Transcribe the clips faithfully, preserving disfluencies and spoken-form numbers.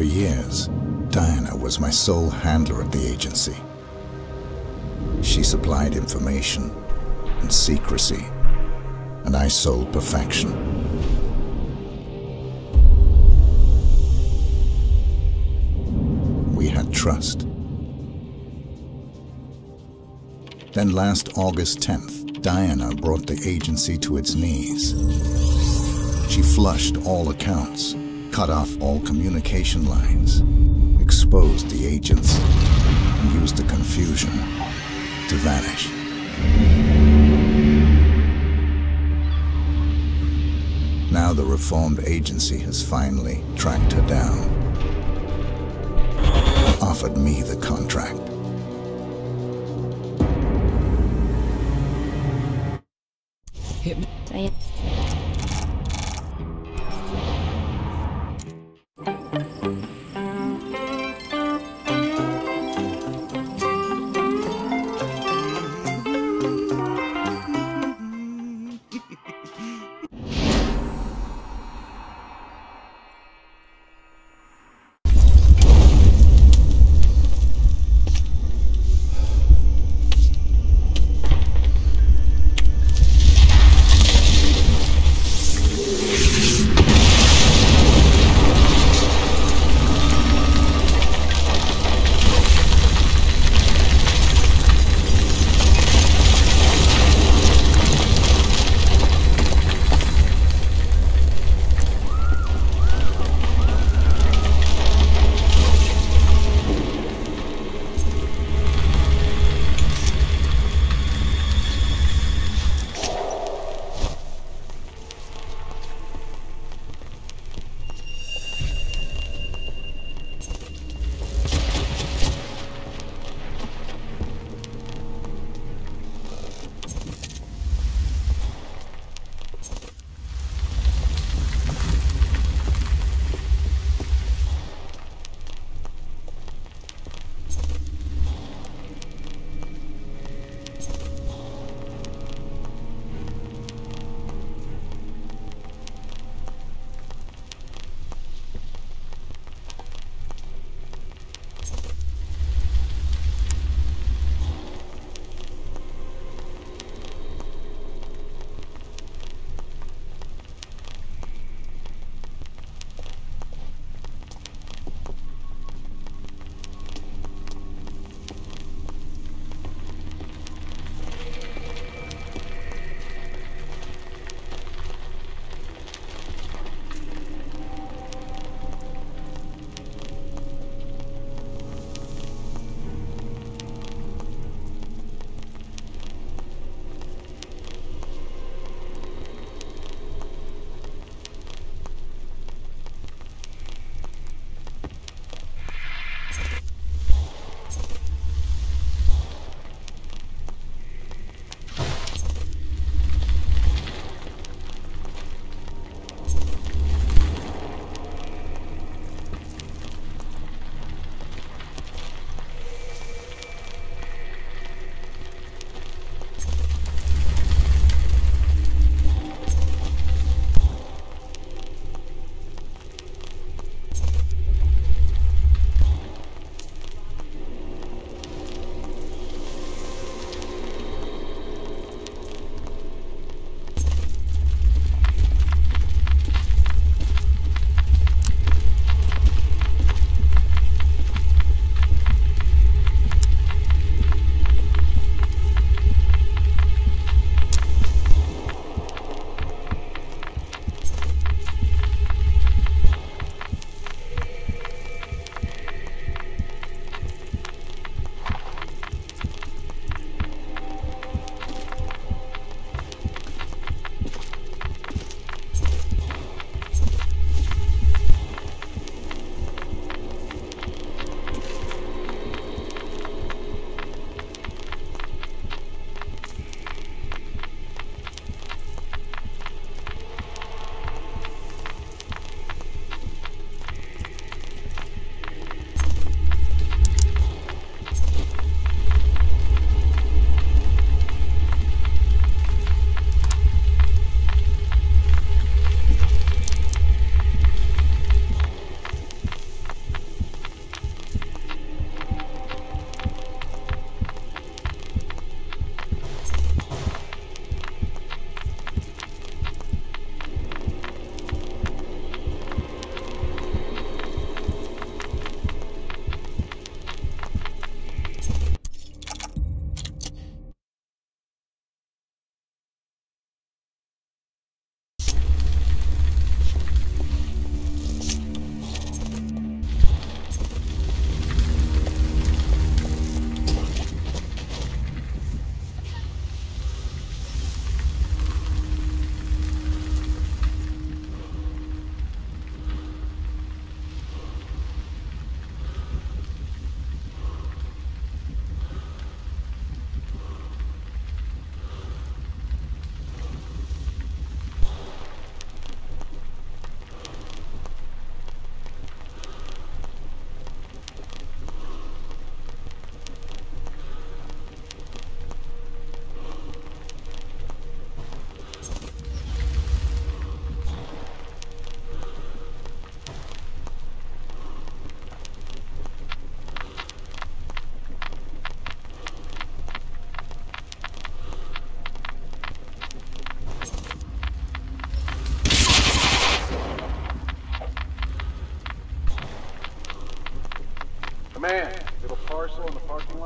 for years, Diana was my sole handler at the agency. She supplied information and secrecy, and I sold perfection. We had trust. Then last August tenth, Diana brought the agency to its knees. She flushed all accounts, cut off all communication lines, exposed the agents, and used the confusion to vanish. Now the reformed agency has finally tracked her down and offered me the contract.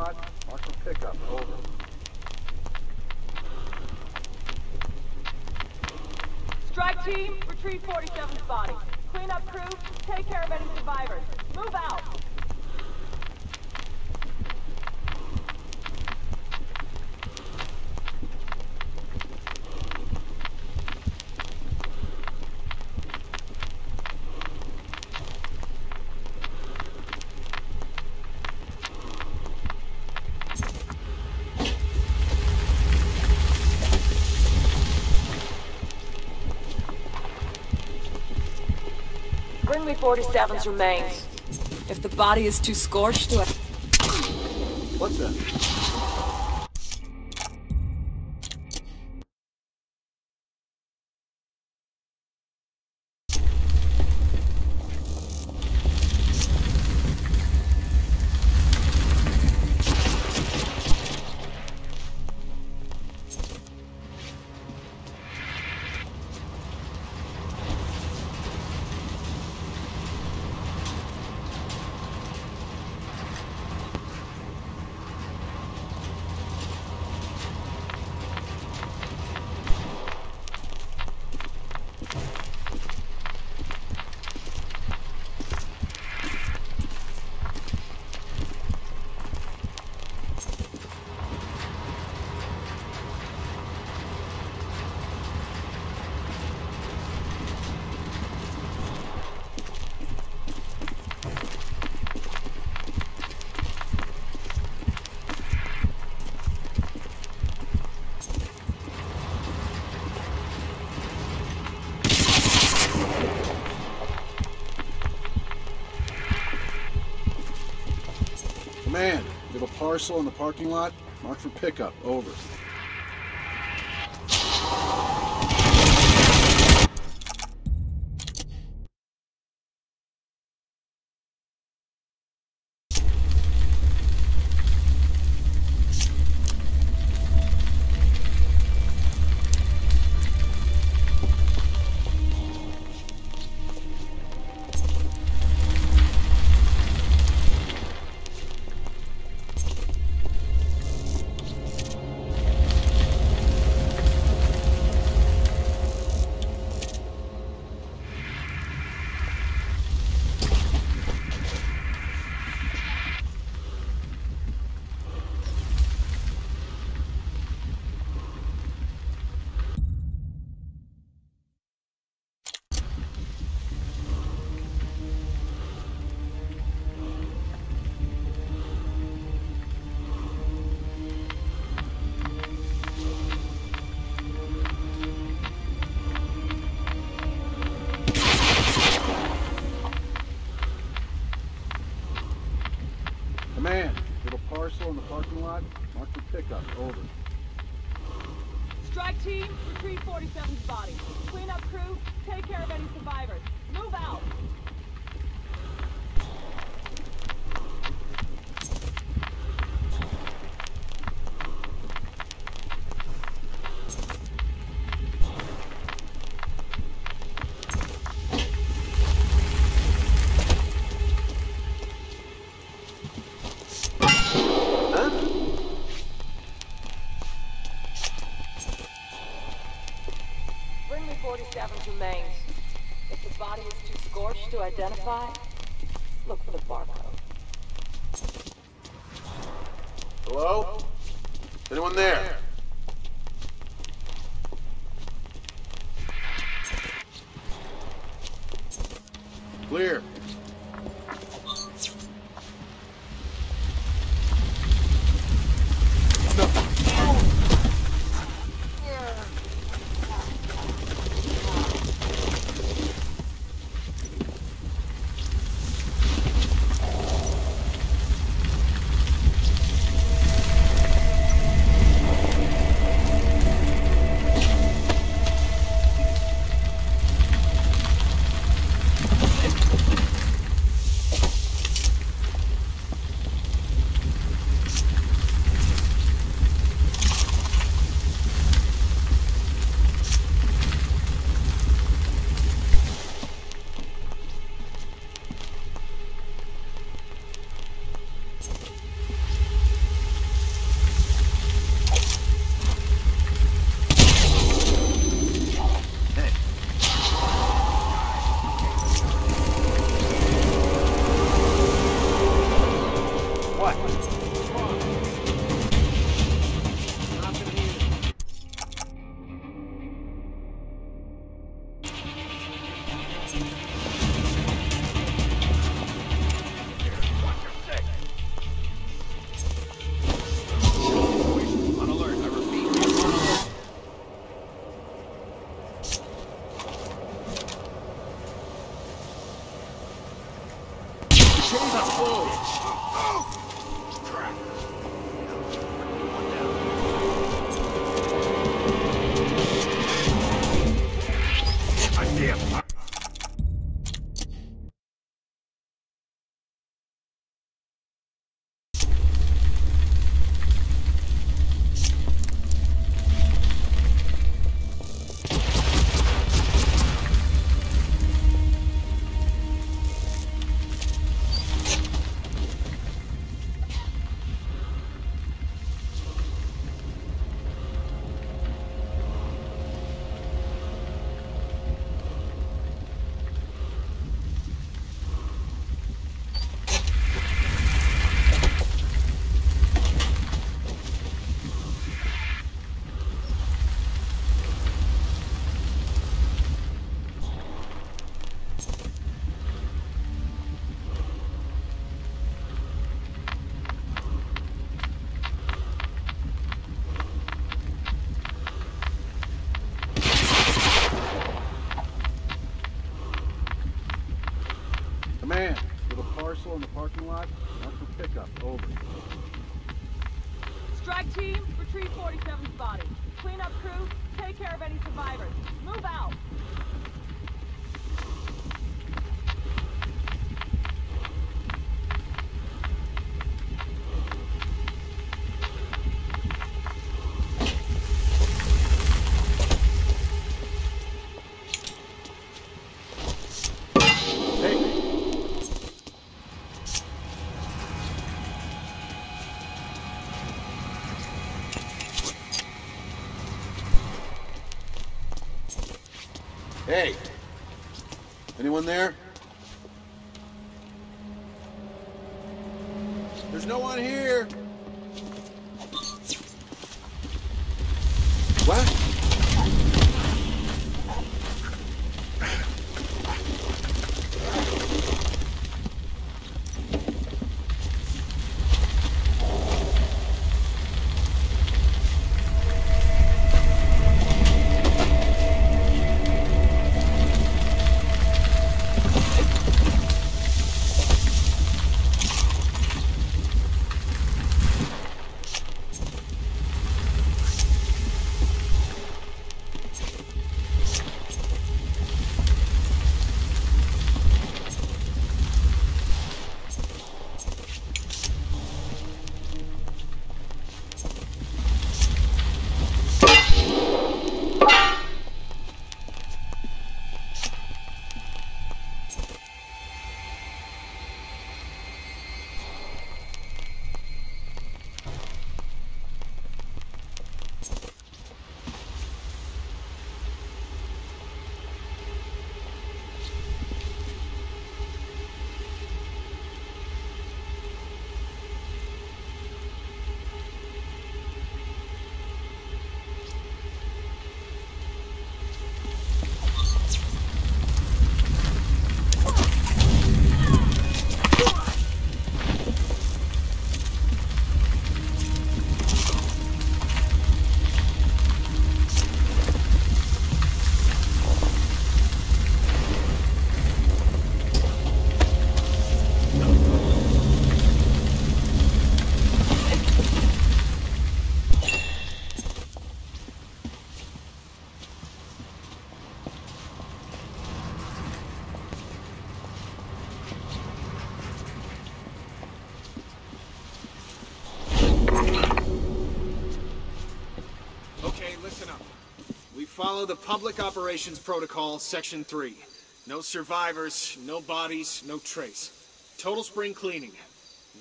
squad, marshal pickup, over. Strike team, retrieve forty-seven's body. Clean up crew, take care of any survivors. Move out! Bring me forty-seven's remains. If the body is too scorched, do I... What's that? Man, you have a parcel in the parking lot, marked for pickup, over. forty-seven's remains. If the body is too scorched to identify, look for the barcode. Hello? Is anyone there? Clear. Drag team, retrieve forty-seven's body. Cleanup crew, take care of any survivors. Move out! Hey, anyone there? There's no one here. What? Follow the Public Operations Protocol, Section three. No survivors, no bodies, no trace. Total spring cleaning.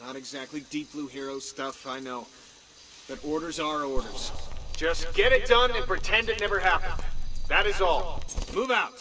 Not exactly Deep Blue Hero stuff, I know. But orders are orders. Just, Just get, it, get done it done and pretend it never happened. happened. That, that is, is all. all. Move out.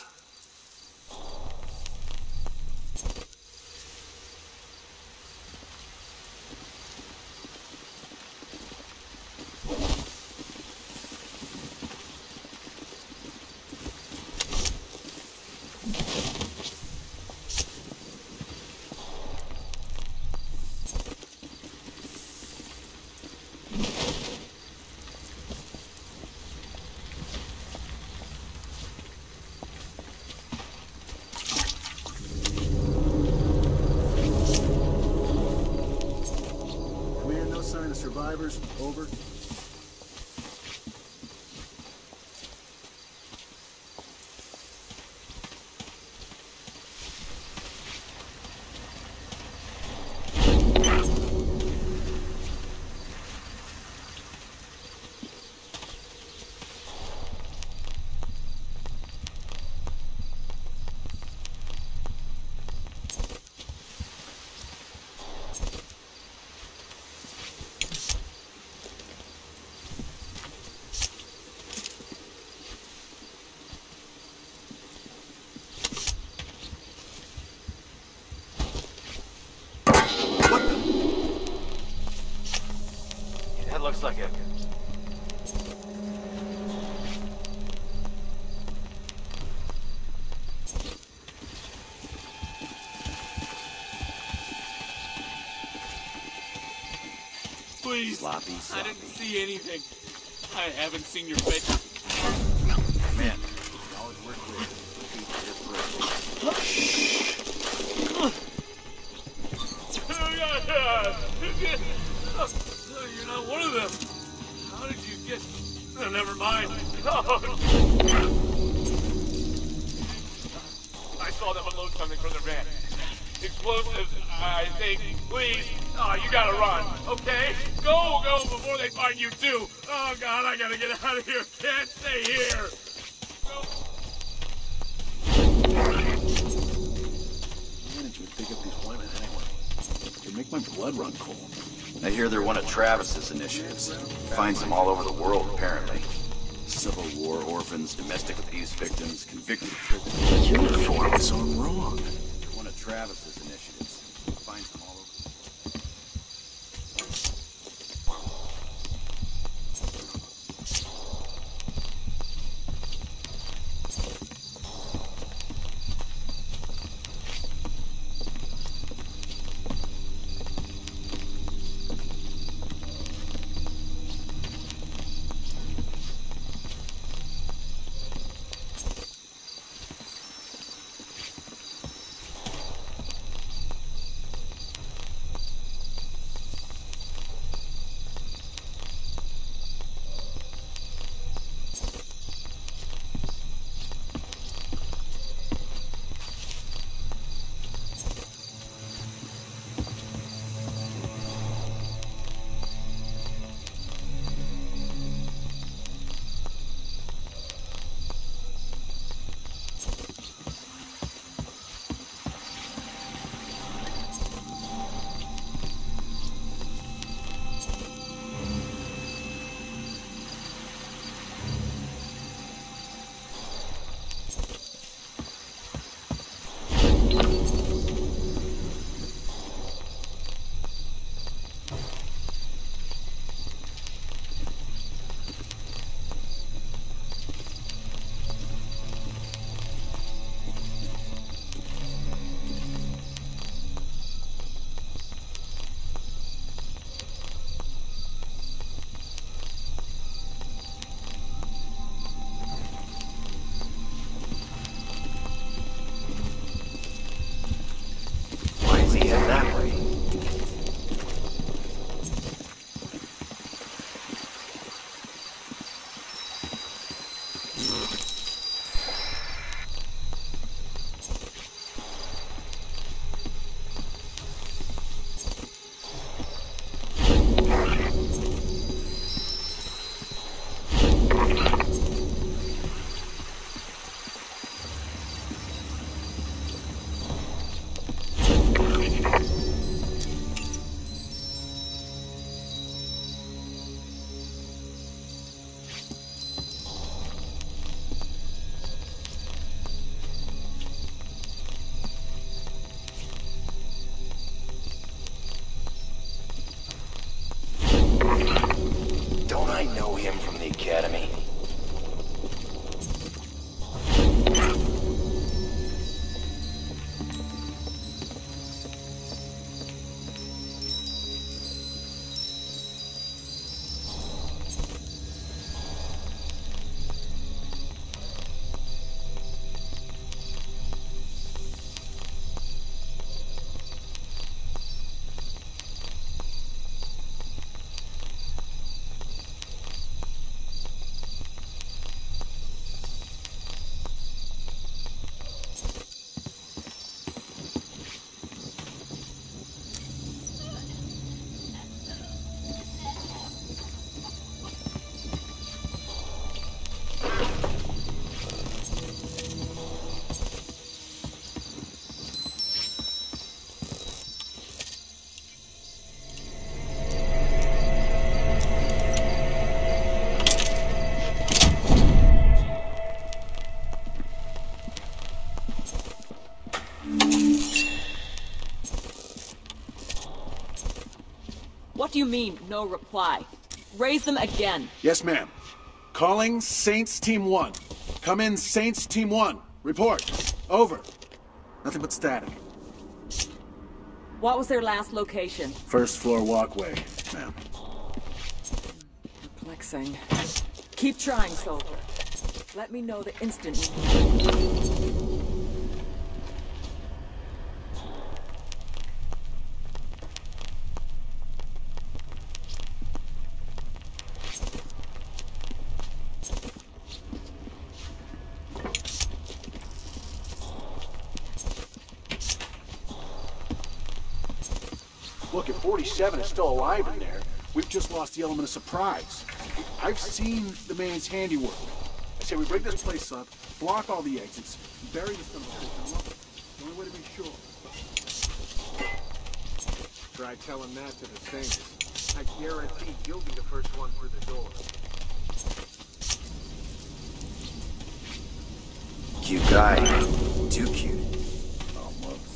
Over. Like it. Please. Sloppy, sloppy. I didn't see anything. I haven't seen your face. Man, you always work with it. Oh, God. You're not one of them. just... Oh, never mind. I saw them unload something from the van. Explosives, I think. Please, oh, you gotta run, okay? Go, go, before they find you too. Oh, God, I gotta get out of here. Can't stay here. Make my blood run cold. I hear they're one of Travis's initiatives. Finds them all over the world, apparently. Civil War orphans, domestic abuse victims, convicted criminals. You were for what's so wrong. One of Travis's initiatives. Finds them all over What do you mean, no reply? Raise them again. Yes, ma'am. Calling Saints Team one. Come in, Saints Team one. Report. Over. Nothing but static. What was their last location? First floor walkway, ma'am. Perplexing. Keep trying, soldier. Let me know the instant you... Look, if forty-seven is still alive in there, we've just lost the element of surprise. I've seen the man's handiwork. I say we break this place up, block all the exits, bury the stuff. The only way to be sure. Try telling that to the Saints. I guarantee you'll be the first one through the door. Cute guy. Too cute. Almost.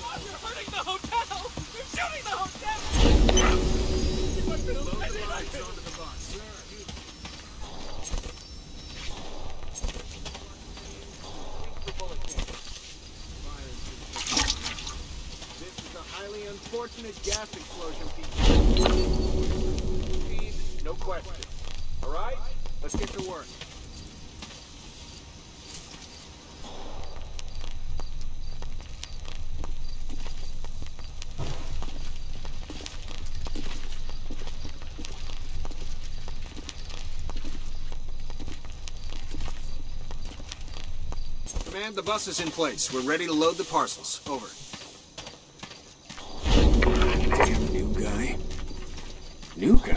God, you're hurting the hotel! You're shooting the hotel! You must be losing the lights onto the bus. Highly unfortunate gas explosion, Pete. No question. All right, let's get to work. Command, the bus is in place. We're ready to load the parcels. Over. New guy.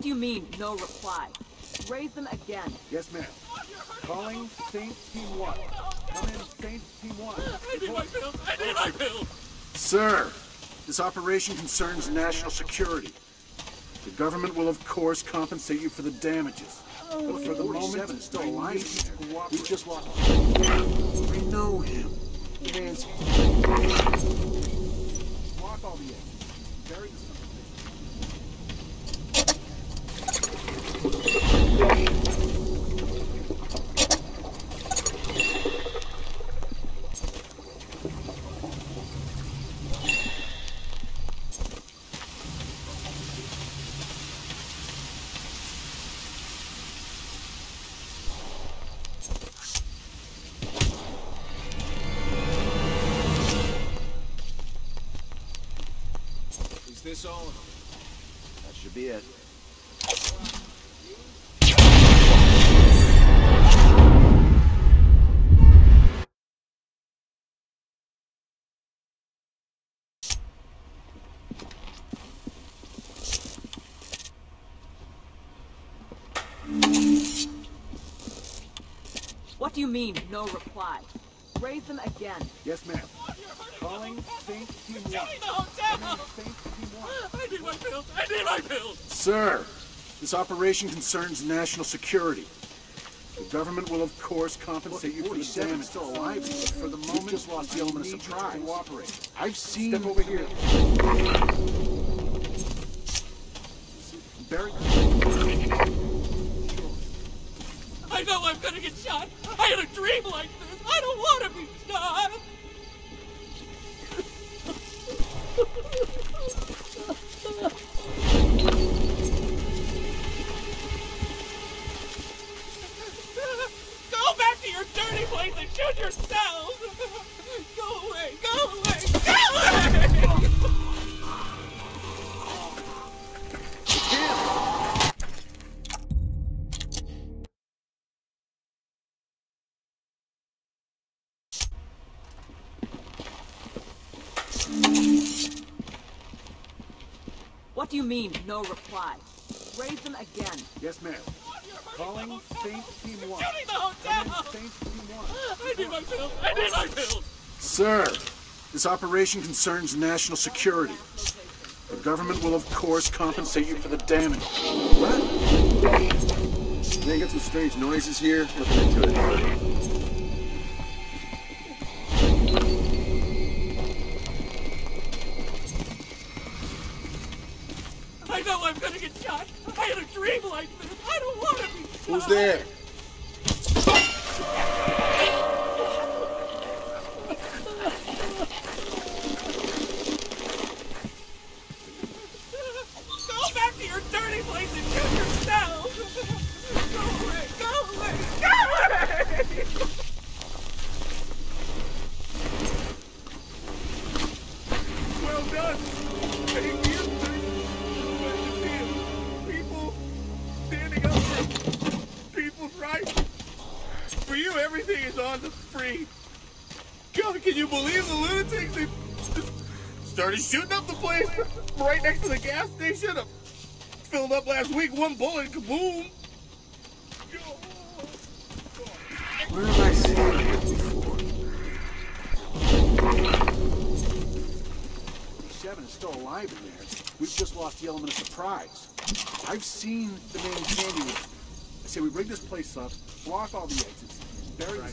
What do you mean, no reply? Raise them again. Yes, ma'am. Calling Saints Team one. Come in, Saints Team one. I need my pills! I need my pills! Sir, this operation concerns national security. The government will, of course, compensate you for the damages. Oh, but for the moment, it's still alive here. We just lost him. We know him. It is. Block all the eggs. Bury the sun. Is this all of them? That should be it. What do you mean, no reply? Raise them again. Yes, ma'am. Calling Saint Team one. Join the hotel! I need my pills! I need my pills! Sir, this operation concerns national security. The government will, of course, compensate you for the damage. Still alive, but for the moment, just lost the element of surprise. Cooperate. I've seen... Step over here. Barry... I know I'm gonna get shot! I had a dream like this! I don't want to be shot! Go back to your dirty place and shoot yourselves! Go away! Go away! Go away! What do you mean, no reply? Raise them again. Yes, ma'am. Calling Saints Team one. Shooting the hotel! Saints Team one. I need my pills! I need my pills! Sir, this operation concerns national security. The government will, of course, compensate you for the damage. What? They get some strange noises here. Looking into it. I know I'm gonna get shot! I had a dream like this! I don't want to be shot! Who's there? Go back to your dirty place and shoot yourself! Go away! Go away! Go away! Well done! Thank you! Right? For you, everything is on the free. God, can you believe the lunatics? They just started shooting up the place right next to the gas station. I filled up last week, one bullet, kaboom. Where have I seen it before? Seven is still alive in there. We've just lost the element of surprise. I've seen the man Sandy. So we rig this place up, block all the exits, bury the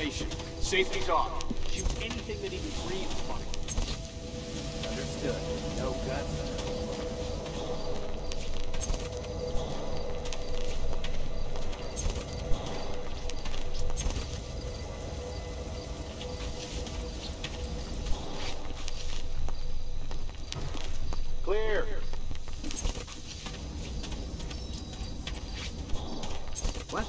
detonation. Safety's off. Shoot anything that even breathes fire. Understood. No guts. Clear. What?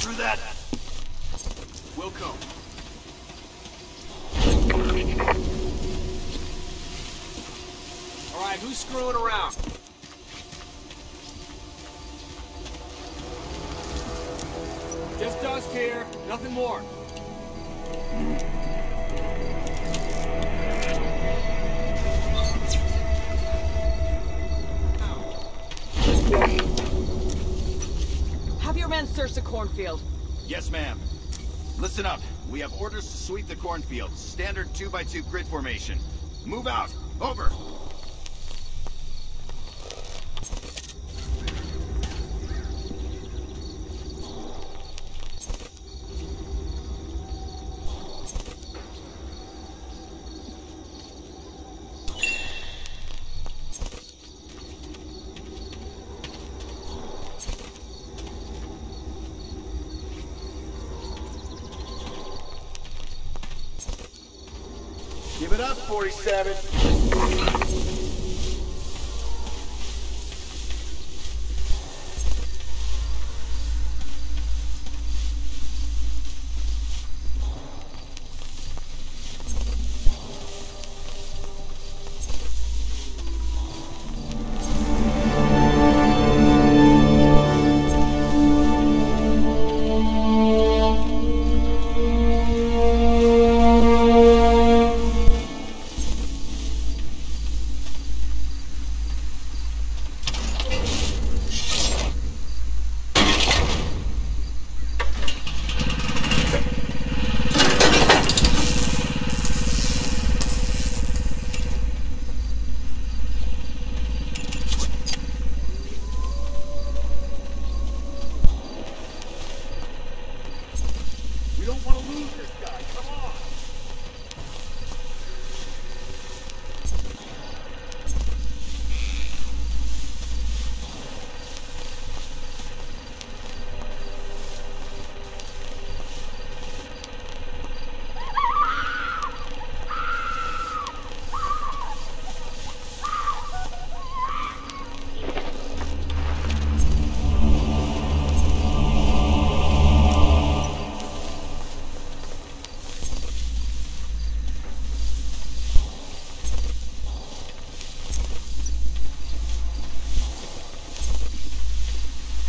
Through that, we'll come. All right, who's screwing around? Just dust here, nothing more. Search the cornfield. Yes, ma'am. Listen up. We have orders to sweep the cornfield. Standard two by two grid formation. Move out. Over. Give it up, forty-seven.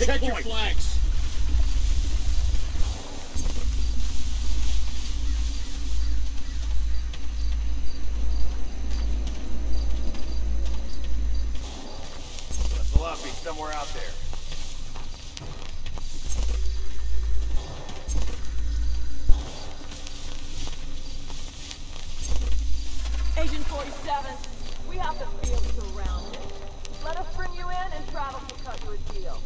Check your flags. That's a be somewhere out there. Travis, we have the field surrounded. Let us bring you in and Travis will cut you a deal.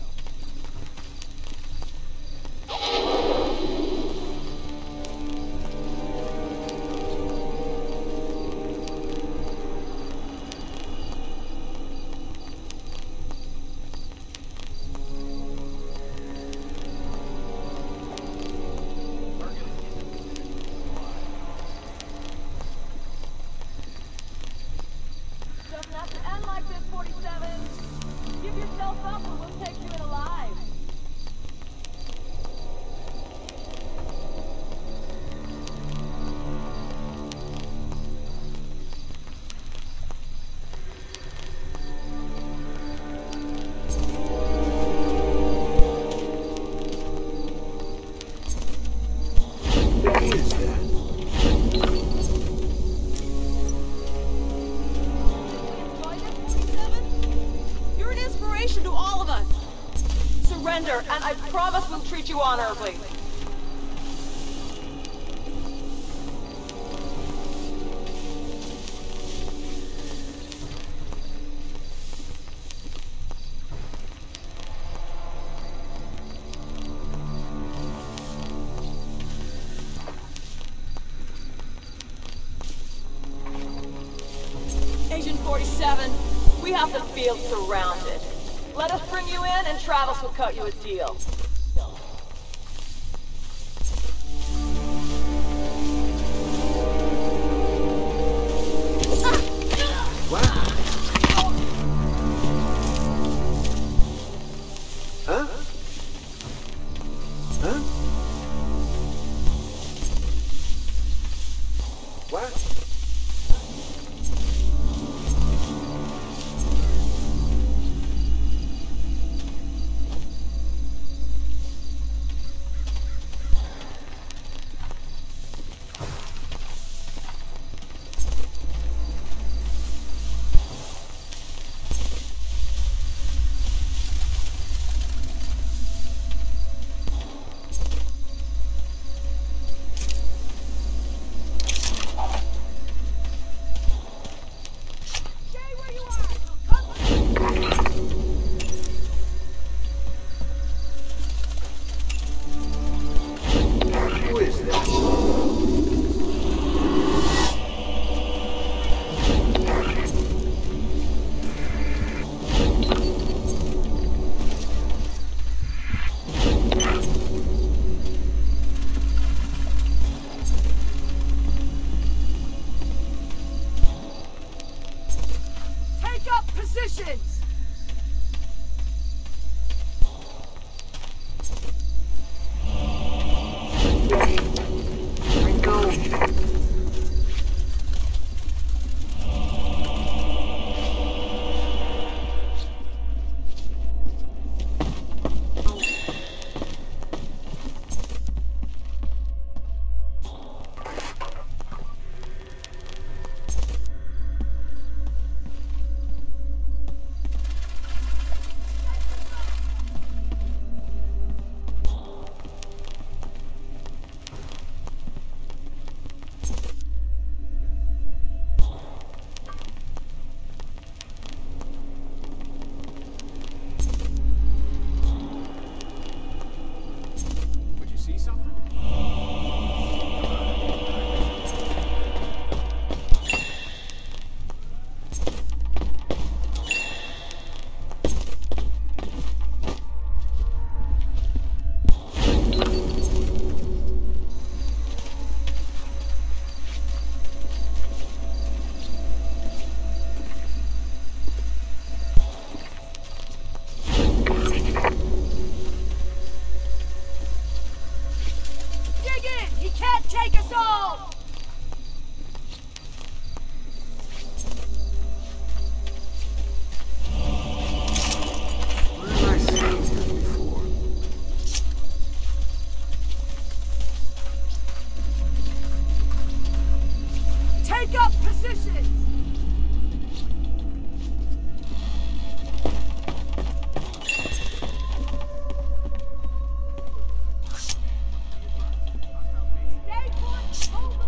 And I promise we'll treat you honorably. Agent forty-seven, we have the field surrounded. Let us bring you in and Travis will cut you a deal. Stay put, hold the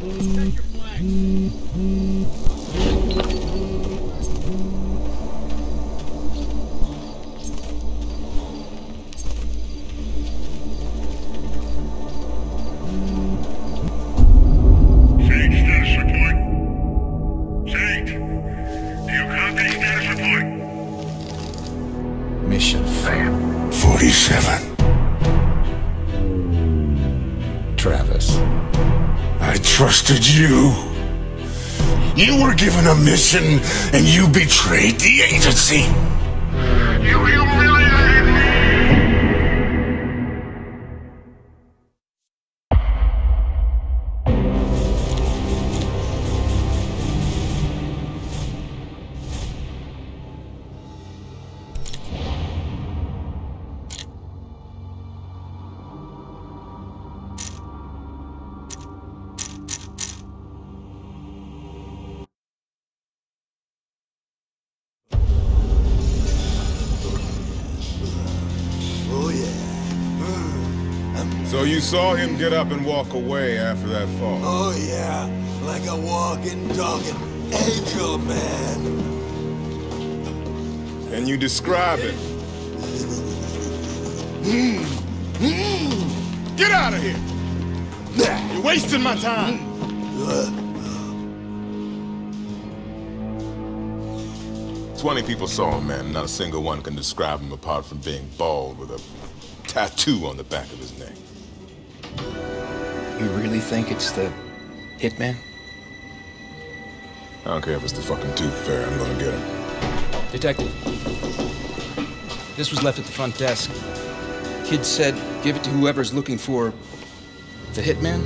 Check your flag. Sage, status report. Sage, do you copy status report? Mission failed. forty-seven. Travis. I trusted you. You were given a mission, and you betrayed the agency. You humiliated me. You saw him get up and walk away after that fall. Oh yeah, like a walking, talking angel man. And you describe it. Mm. Mm. Get out of here! You're wasting my time. Twenty people saw him, man. Not a single one can describe him apart from being bald with a tattoo on the back of his neck. You really think it's the hitman? I don't care if it's the fucking tooth fairy, I'm gonna get him. Detective, this was left at the front desk. Kid said, give it to whoever's looking for the hitman.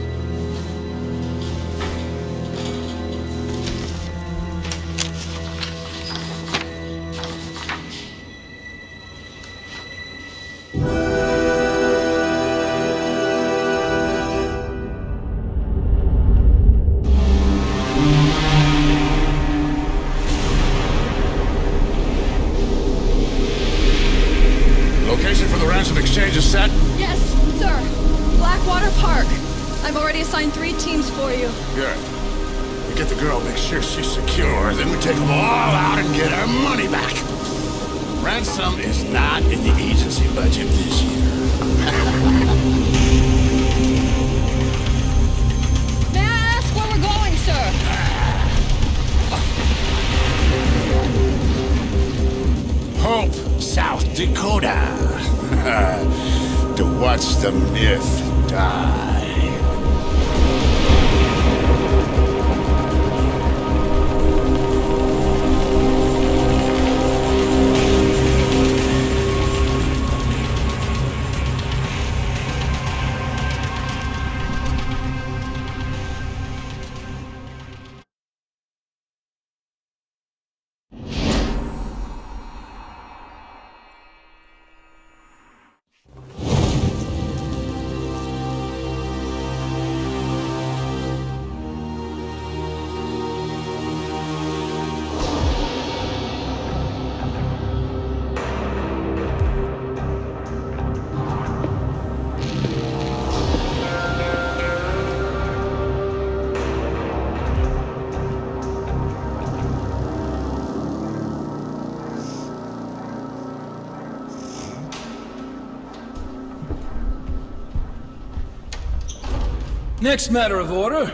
Next matter of order,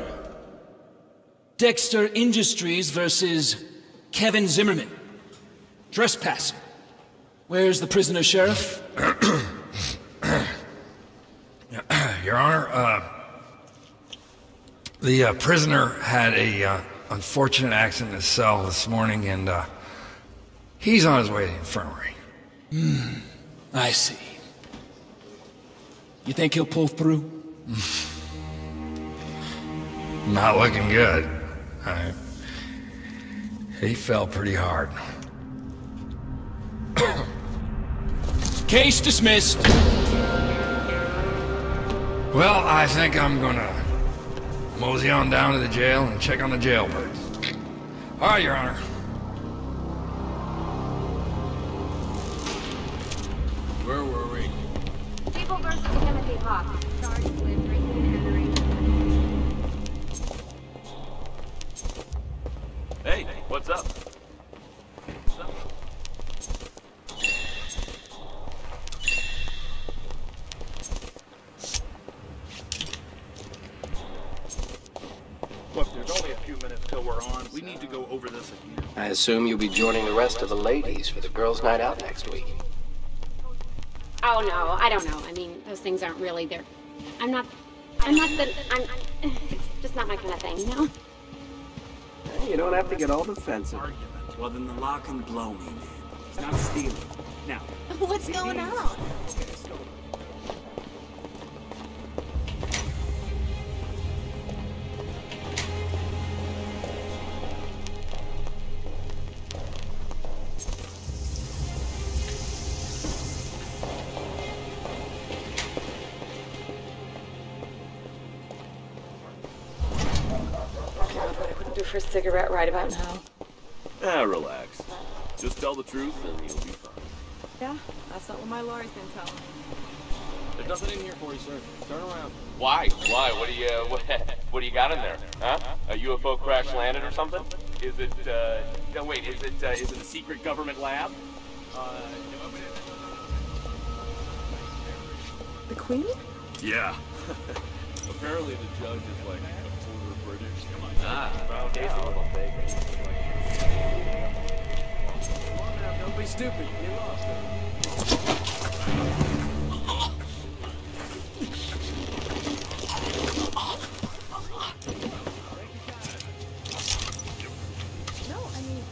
Dexter Industries versus Kevin Zimmerman. Trespassing. Where's the prisoner, Sheriff? Your Honor, uh, the uh, prisoner had a uh, unfortunate accident in his cell this morning, and uh, he's on his way to the infirmary. Hmm, I see. You think he'll pull through? Not looking good. I, he fell pretty hard. Case dismissed. Well, I think I'm gonna mosey on down to the jail and check on the jailbirds. All right, Your Honor. Where were we? People versus Timothy Hawkins. Sorry, Slim. minute until we're on. We need to go over this again. I assume you'll be joining the rest of the ladies for the girls' night out next week. Oh, no, I don't know. I mean, those things aren't really there. I'm not... I'm not the... I'm... I'm it's just not my kind of thing, you know? Hey, you don't have to get all defensive. Argument. Well, then the lock and blow me, man. It's not stealing. Now... What's going on? For a cigarette right about now. Ah, relax. Just tell the truth and you'll be fine. Yeah, that's not what my Laurie's been telling me. There's nothing in here for you, sir. Turn around. Why? Why? What do you uh, what, what do you got in there? Huh? A U F O crash landed or something? Is it uh no wait, is it uh, is it a secret government lab? Uh The Queen? Yeah. Apparently the judge is like Ah, now, don't be stupid. You lost it. No, I mean.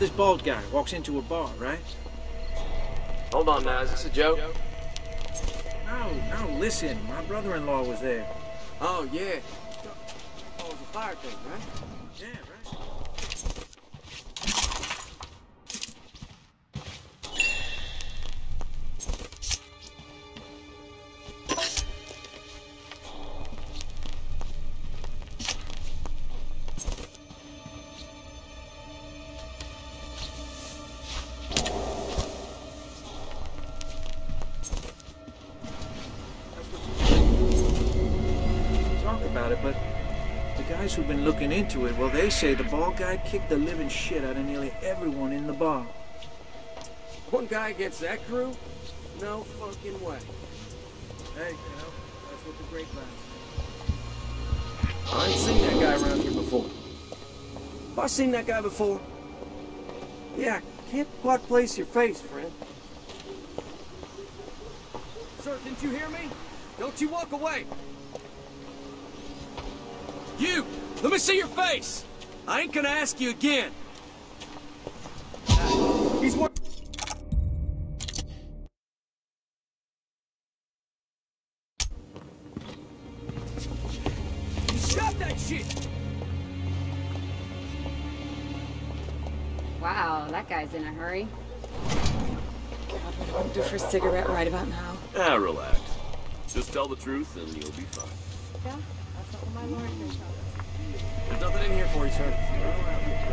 This bald guy walks into a bar, right? Hold on now, is this a joke? No, no, listen, my brother-in-law was there. Oh, yeah. Oh, it was a fire thing, right? Yeah, who've been looking into it, well, they say the bald guy kicked the living shit out of nearly everyone in the bar. One guy gets that crew? No fucking way. Hey, you know, that's what the grapevine says. I ain't seen that guy around here before. Have I seen that guy before? Yeah, can't quite place your face, friend. Sir, didn't you hear me? Don't you walk away! You! Let me see your face! I ain't gonna ask you again! He's more- Stop that shit! Wow, that guy's in a hurry. God, what do I want to do for a cigarette right about now? Ah, relax. Just tell the truth and you'll be fine. Yeah? My Lord, there's nothing in here for you, sir. Come on, you.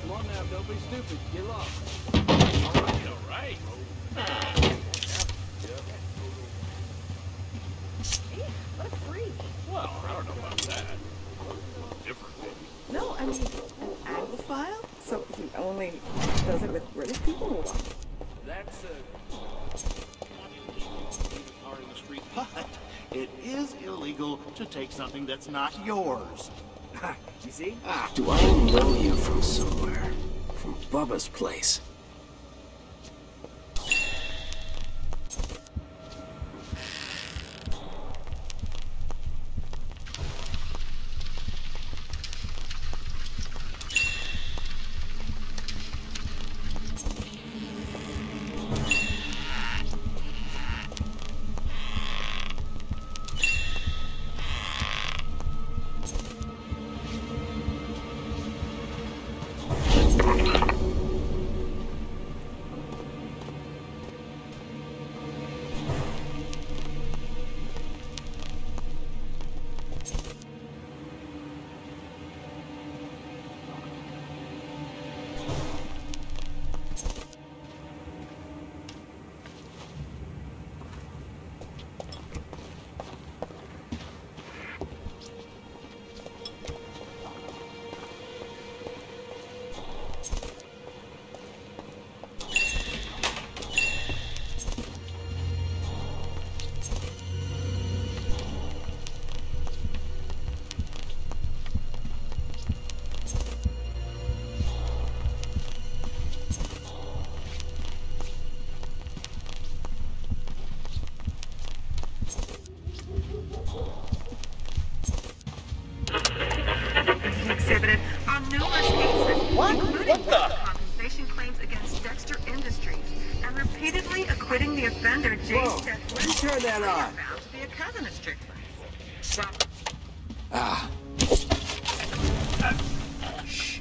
Come on now, don't be stupid. Get lost. All right, all right. Well, I don't know about that. Different. No, I mean, an Anglophile, so he only does it with British people. That's a car in the street, but it is illegal to take something that's not yours. You see? Ah, do I know you from somewhere? From Bubba's place. exploiting the offender, James Whoa, turn that on. Found to be a cousin of Strickland. Ah. Uh, shh.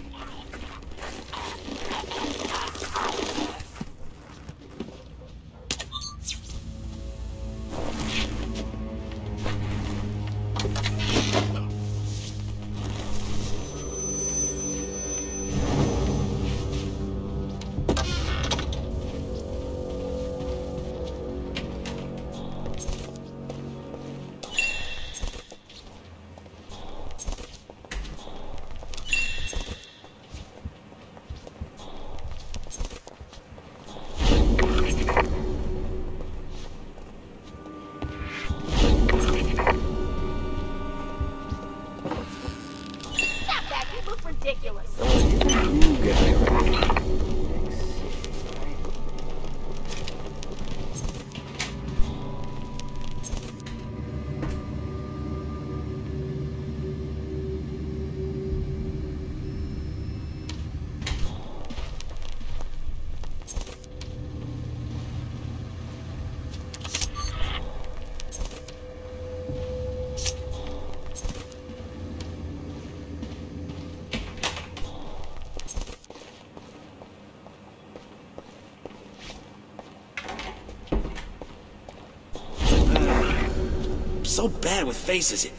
So bad with faces.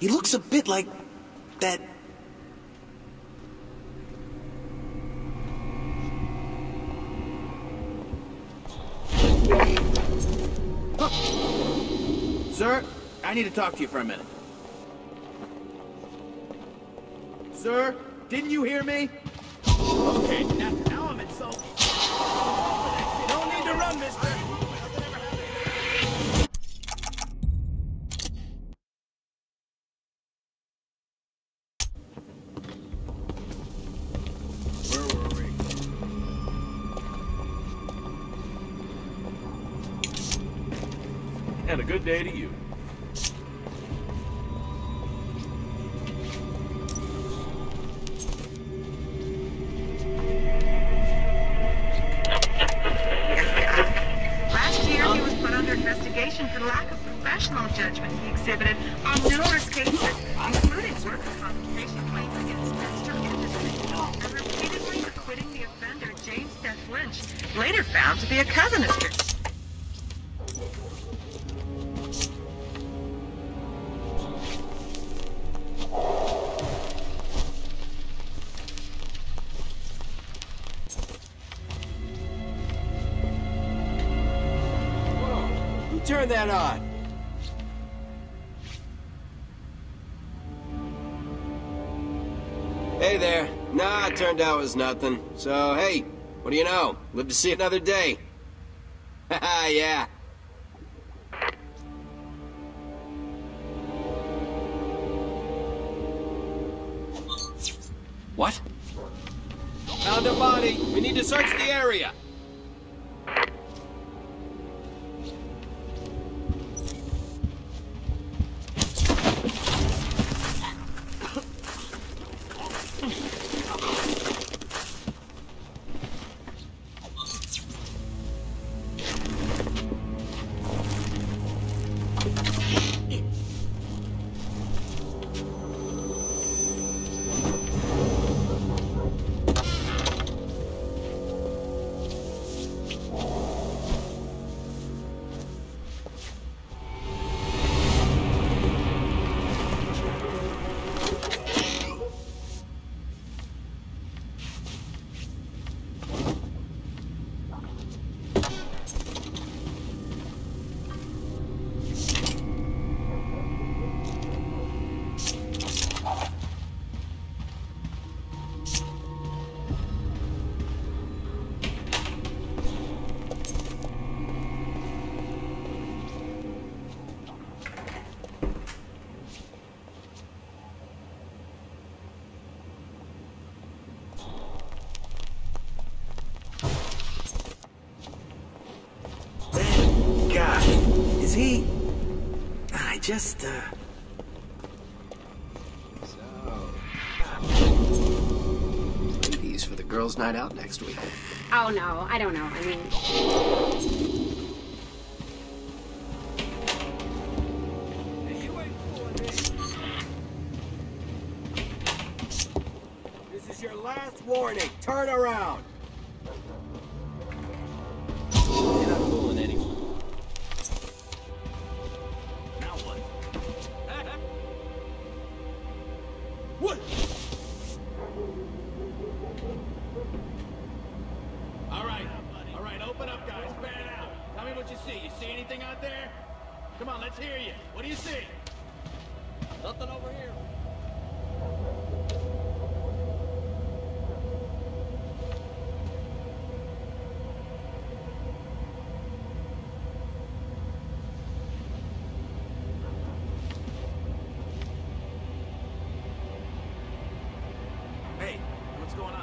He looks a bit like that. Huh. Sir, I need to talk to you for a minute. Sir, didn't you hear me? Okay, now, now I'm insulted. You don't need to run, mister. And a good day to you. Last year, he was put under investigation for lack of professional judgment he exhibited on numerous cases, including workers' compensation claims against Dexter Industries, and repeatedly acquitting the offender, James Death Lynch, later found to be a cousin of his. Turn that on. Hey there. Nah, it turned out it was nothing. So, hey, what do you know? Live to see another day. Haha, yeah. What? Found a body. We need to search the area. He... I just, uh... So... Ladies for the girls' night out next week. Oh, no. I don't know. I mean... turnaround! You're not fooling anyone. Now what? What? Alright, alright, open up guys, fan out. Tell me what you see. You see anything out there? Come on, let's hear you. What do you see? Nothing over here.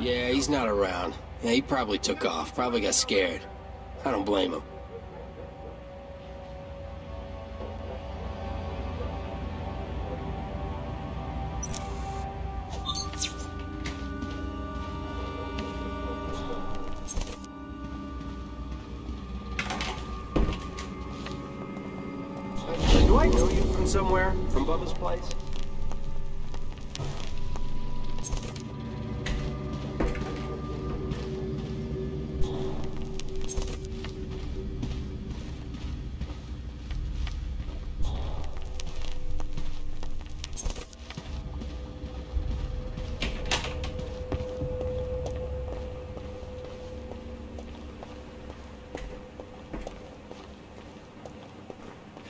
Yeah, he's not around. Yeah, he probably took off. Probably got scared. I don't blame him. Do I know you from somewhere? From Bubba's place?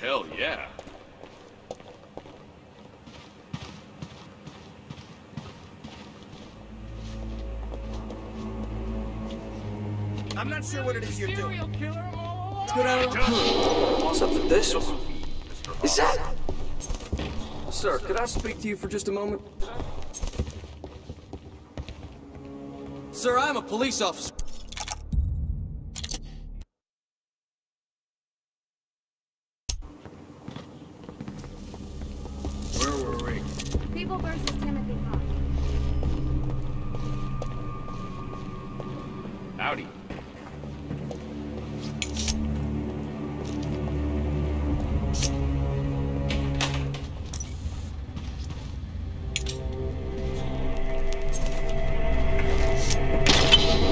Hell yeah. I'm not sure what it is you're doing. Let's go down and look. What's up with this one? Is that? Sir, could I speak to you for just a moment? Sir, I'm a police officer. People versus Timothy Hawkins. Howdy.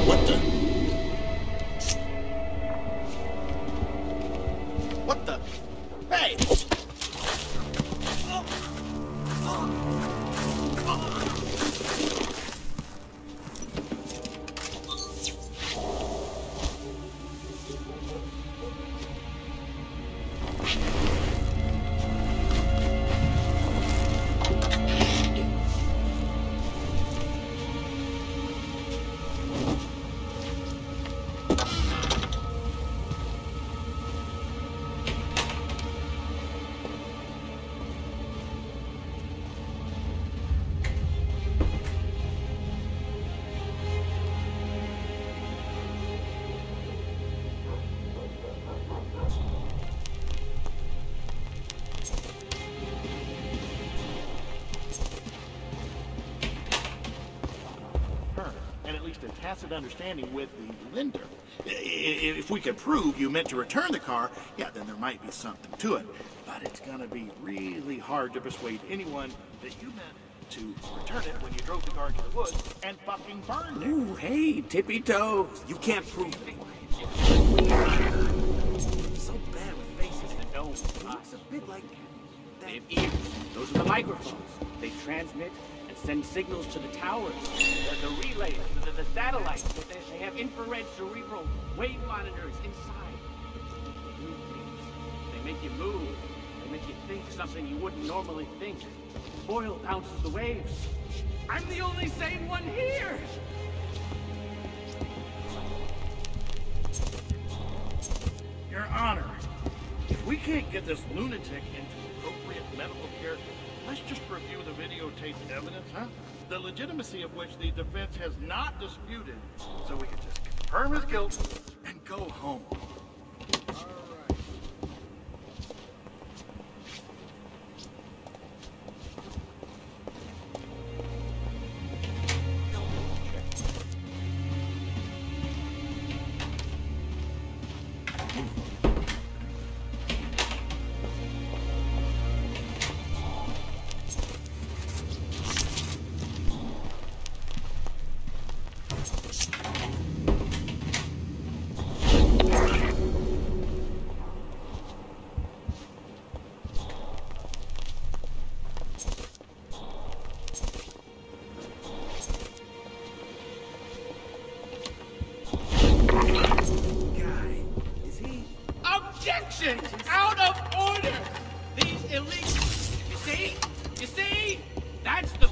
What the? What the? Hey! A tacit understanding with the lender. If we could prove you meant to return the car, yeah, then there might be something to it. But it's gonna be really hard to persuade anyone that you meant to return it when you drove the car into the woods and fucking burned it. Ooh, hey, tippy toes. You can't prove it. So bad with faces that don't. Looks a bit like that. They have ears. Those are the microphones. They transmit and send signals to the towers, the, the relays, the, the satellites. They, they have infrared cerebral wave monitors inside. They do things. They make you move. They make you think something you wouldn't normally think. Oil bounces the waves. I'm the only sane one here! Your Honor, if we can't get this lunatic into appropriate medical care, let's just review the videotaped evidence, huh? The legitimacy of which the defense has not disputed, so we can just confirm his guilt and go home. All right. Shh. Objections! Out of order! These illegals... You see? You see? That's the...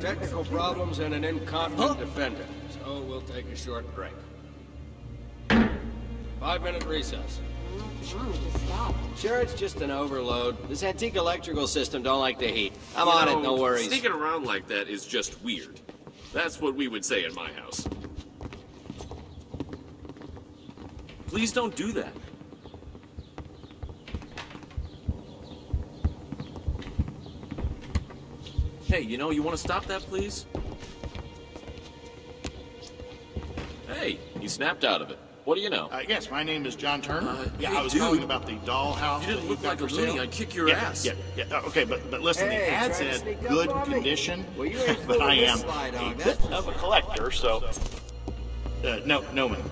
Technical problems and an incompetent huh? defender, so we'll take a short break. Five-minute recess. Sure, it's just an overload. This antique electrical system don't like the heat. I'm you on know, it, no worries. Sneaking around like that is just weird. That's what we would say in my house. Please don't do that. Hey, you know, you want to stop that, please? Hey, he snapped out of it. What do you know? Uh, yes, my name is John Turner. Uh, yeah, hey, I was dude. calling about the dollhouse. You didn't look like a loony. I'd kick your yeah, ass. Yeah, yeah, yeah. Okay, but, but listen, hey, the ad said good condition, well, but I am a bit of a collector, so... Uh, no, no, ma'am.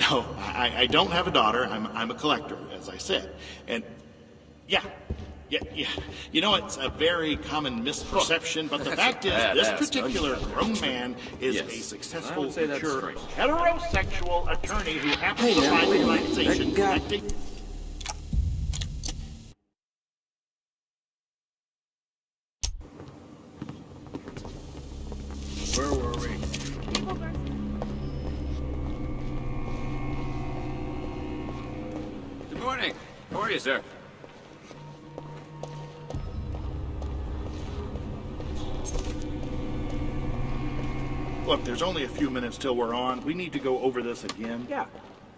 No, I, I don't have a daughter. I'm, I'm a collector, as I said. And, yeah. Yeah, yeah. You know, it's a very common misperception, but the fact is, this particular grown man is a successful, mature, heterosexual attorney who happens to find relaxation collecting... Where were we? Good morning. How are you, sir? Look, there's only a few minutes till we're on. We need to go over this again. Yeah,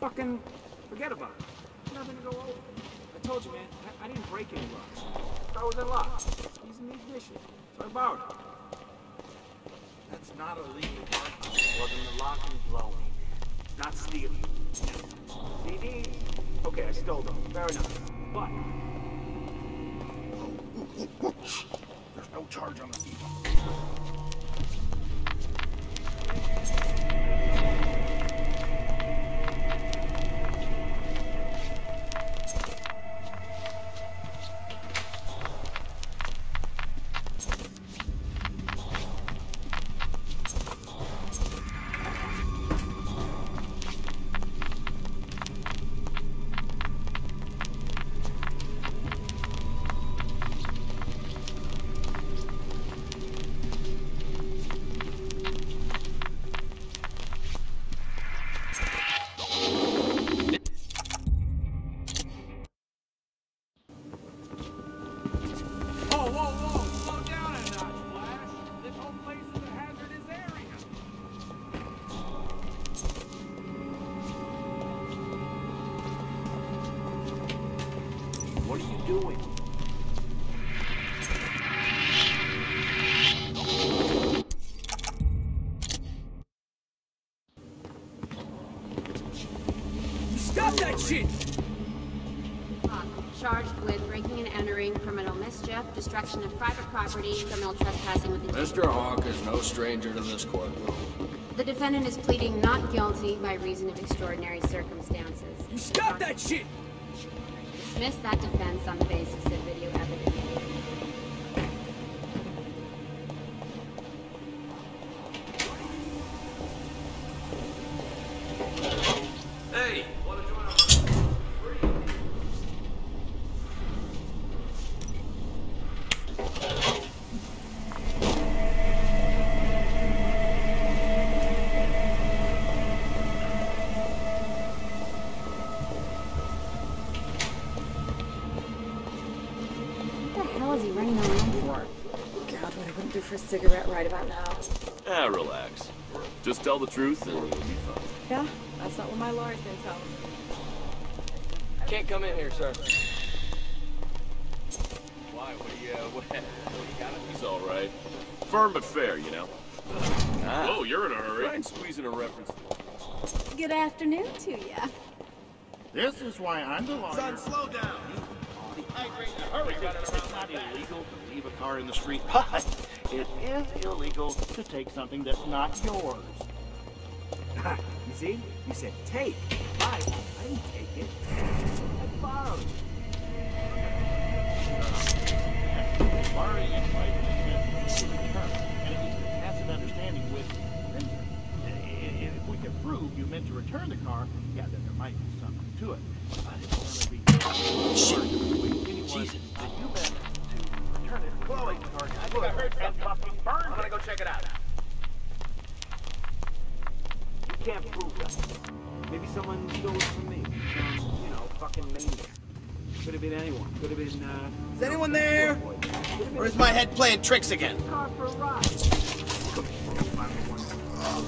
fucking forget about it. Nothing to go over. I told you, man, I, I didn't break any locks. I was unlocked. He's in the ignition, so I borrowed it. That's not a legal lock. Wasn't the lock and blowing, man. Not stealing. C D? Okay, I stole them. Fair enough. But... Oh, there's no charge on the C D. Destruction of private property, criminal trespassing with intent. Mister Hawk is no stranger to this courtroom. The defendant is pleading not guilty by reason of extraordinary circumstances. You stop that shit! Dismiss that defense on the basis of video evidence. Cigarette right about now. Ah, relax. Just tell the truth and you'll be fine. Yeah, that's not what my lawyer's been telling me. Can't come in here, sir. Why? What do you, uh, what, what do you got? He's all right. Firm but fair, you know. Ah. Whoa, you're in a hurry. Try and squeeze in a reference. Good afternoon to ya. This is why I'm the lawyer. Son, slow down. You hurry. It's not illegal to leave a car in the street. It is illegal to take something that's not yours. Ha! You see? You said take. I, I didn't take it. I borrowed it. Borrowing it by the term, and at least that's an understanding with Linda. If we can prove you meant to return the car, yeah, then there might be something to it. But it's gonna be Jesus. That you meant to return it. Chloe, I think I heard that puppy burned. I'm gonna go check it out. Can't prove that. Maybe someone stole it from me. You know, fucking maniac. Could have been anyone. Could have been, uh... Is anyone there? Or is my head playing tricks again? Car for a ride. Wow.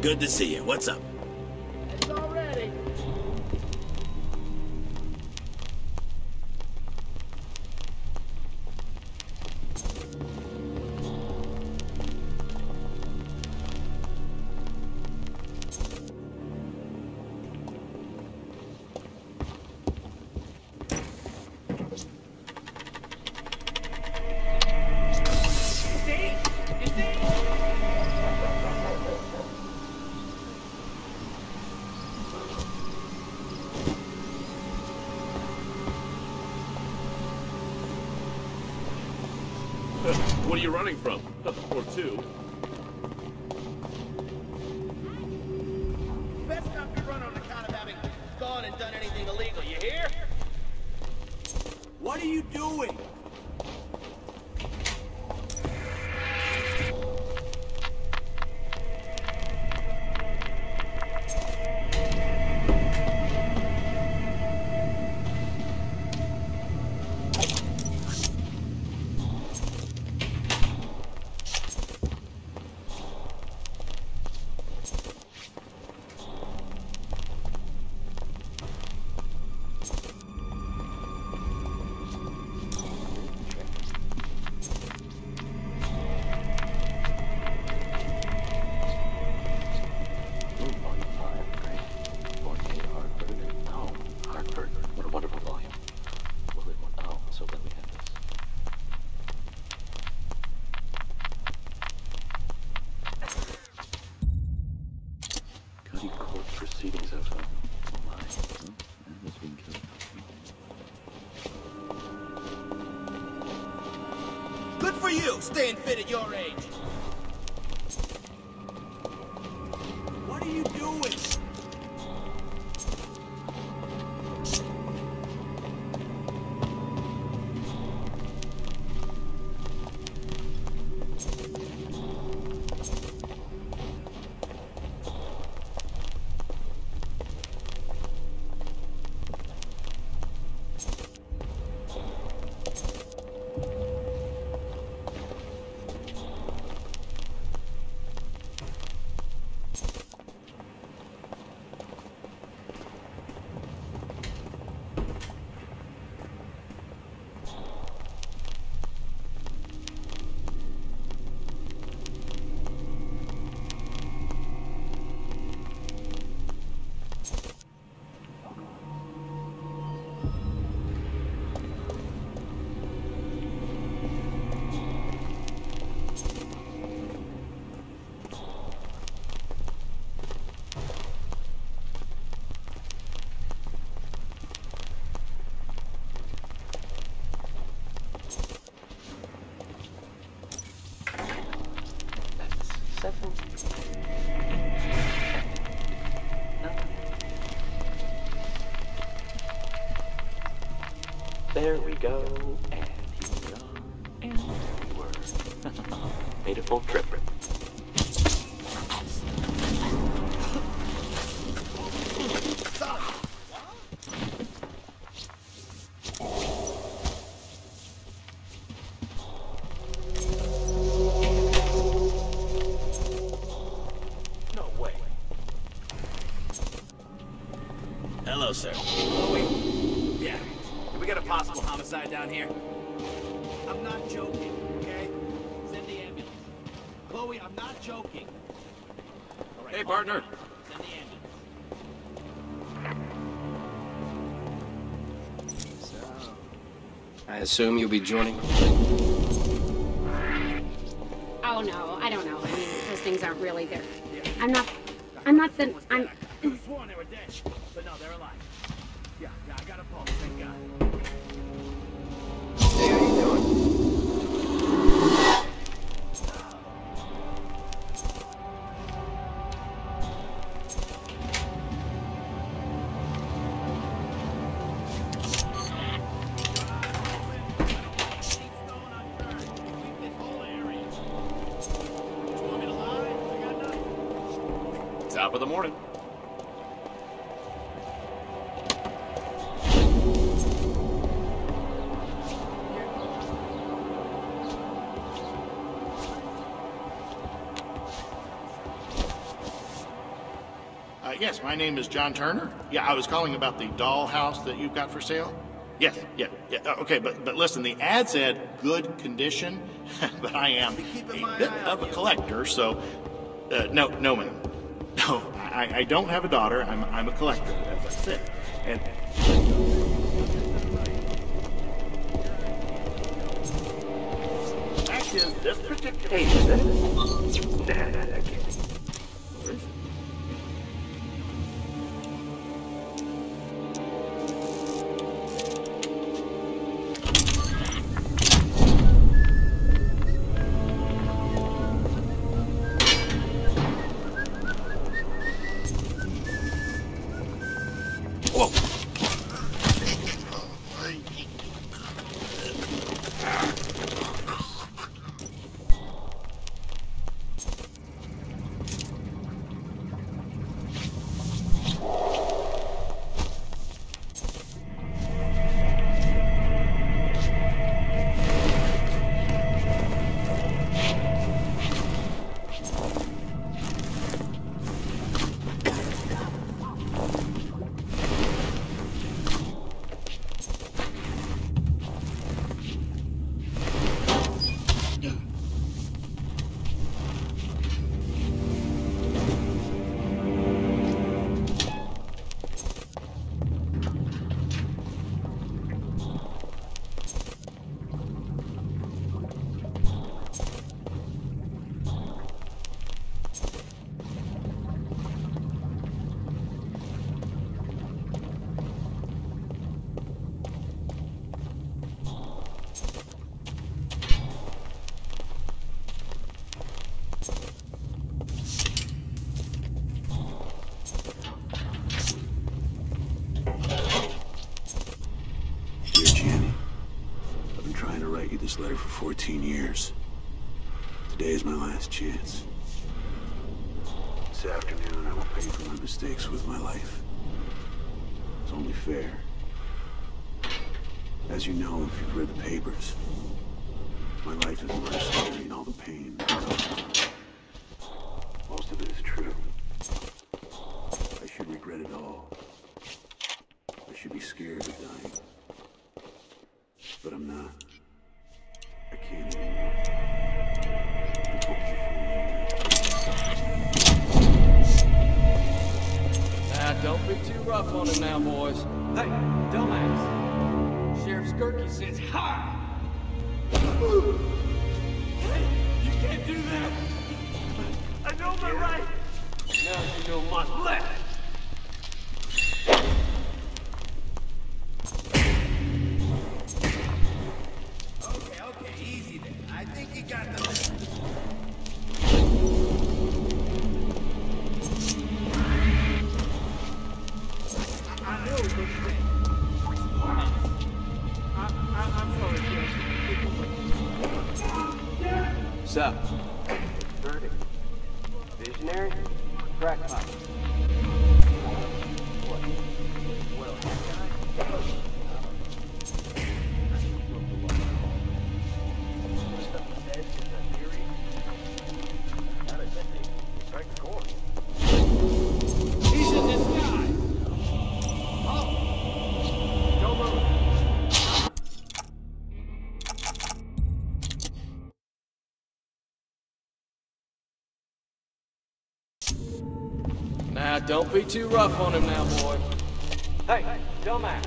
Good to see you. What's up? It's all ready. What are you running from? Or two? Best not be run on account of having gone and done anything illegal, you hear? What are you doing? Staying fit at your age. What are you doing? There we go, and here we are, and we were. Made a full trip. No way. Hello, sir. Hello, yeah. got a possible homicide down here. I'm not joking, okay? Send the ambulance. Chloe, I'm not joking. All right, hey, partner. Down. Send the ambulance. So, I assume you'll be joining. Oh no, I don't know. I mean, those things aren't really there. I'm not. I'm not the. I'm. I sworn they were dead, but no, they're alive. Yeah, yeah, I got a pulse, thank God. Hey, how you doing? Top of the morning. Yes, my name is John Turner. Yeah, I was calling about the dollhouse that you've got for sale. Yes, yeah, yeah. Uh, okay, but but listen, the ad said good condition, but I am a bit of a collector, so uh, no, no, ma'am, no, I, I don't have a daughter. I'm I'm a collector, as I said, and. That is this particular. Hey, okay. Letter for fourteen years. Today is my last chance. This afternoon, I will pay for my mistakes with my life. It's only fair. As you know, if you've read the papers, my life is my story and all the pain. Most of it is true. I should regret it all. I should be scared of dying. But I'm not. I can't anymore. Nah, don't be too rough on him now, boys. Hey, dumbass. Sheriff Skurky says hi! Hey, you can't do that! I know my right! Now you know my left! He's in disguise! Oh! Don't move! Don't be too rough on him now, boy. Hey, hey dumbass.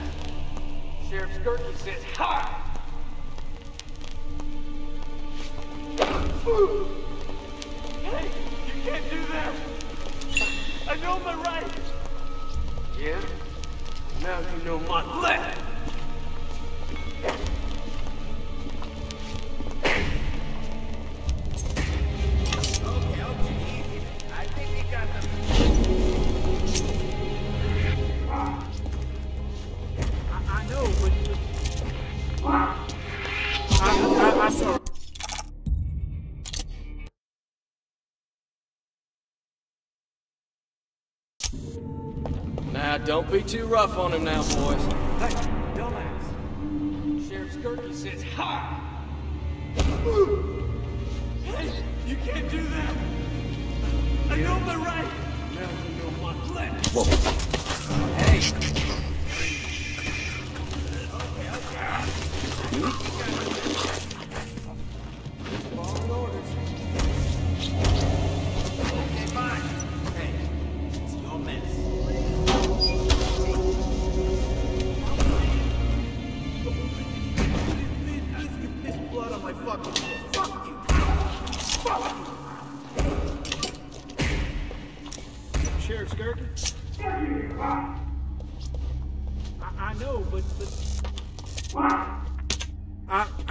Sheriff Skurky says hi! Ooh. Hey, you can't do that! I know my right! Yeah? Now you know my left! Don't be too rough on him now, boys. Hey, dumbass. Sheriff Skurky says hi! Hey, you can't do that! I know my right! Now you know my left! Whoa. Hey! Okay, okay.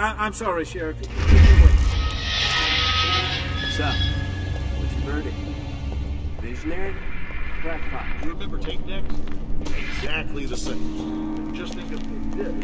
I'm sorry, Sheriff. What's up? What's your verdict? Visionary? Crackpot. You remember Tank Decks? Exactly the same. Just think of this.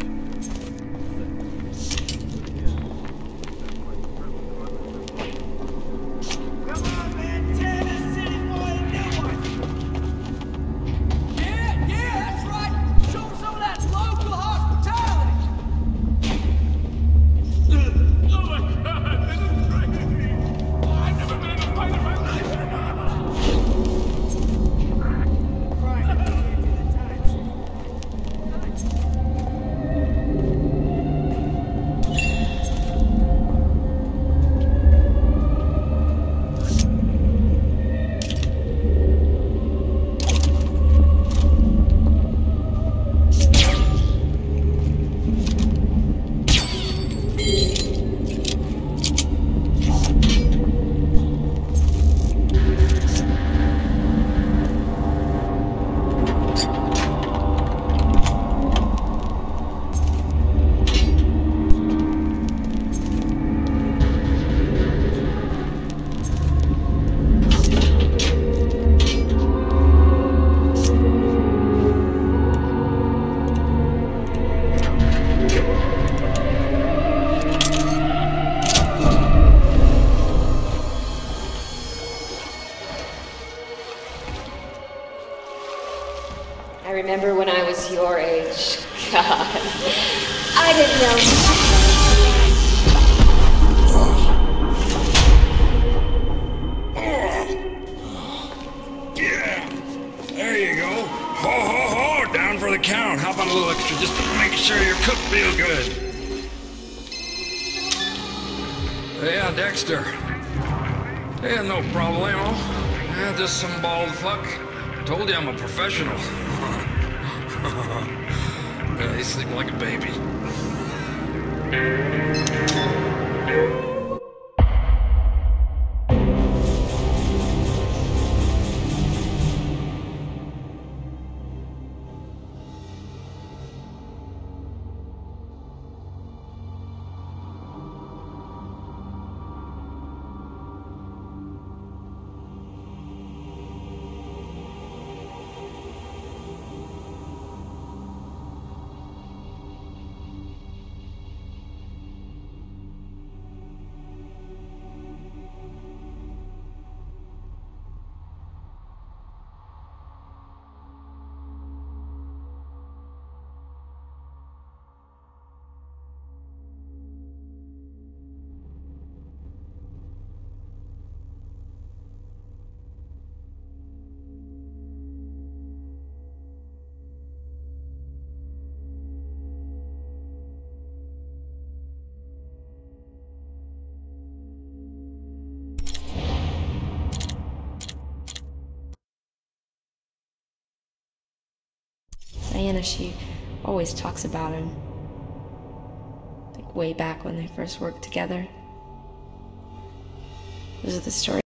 Remember when I was your age? God, I didn't know nothing. Yeah, there you go. Ho, ho, ho, down for the count. Hop on a little extra just to make sure your cook feels good. Yeah, Dexter. Yeah, no problemo. Yeah, just some bald fuck. Told you I'm a professional. Yeah, he's sleeping like a baby. Diana, she always talks about him. Like way back when they first worked together. Those are the stories.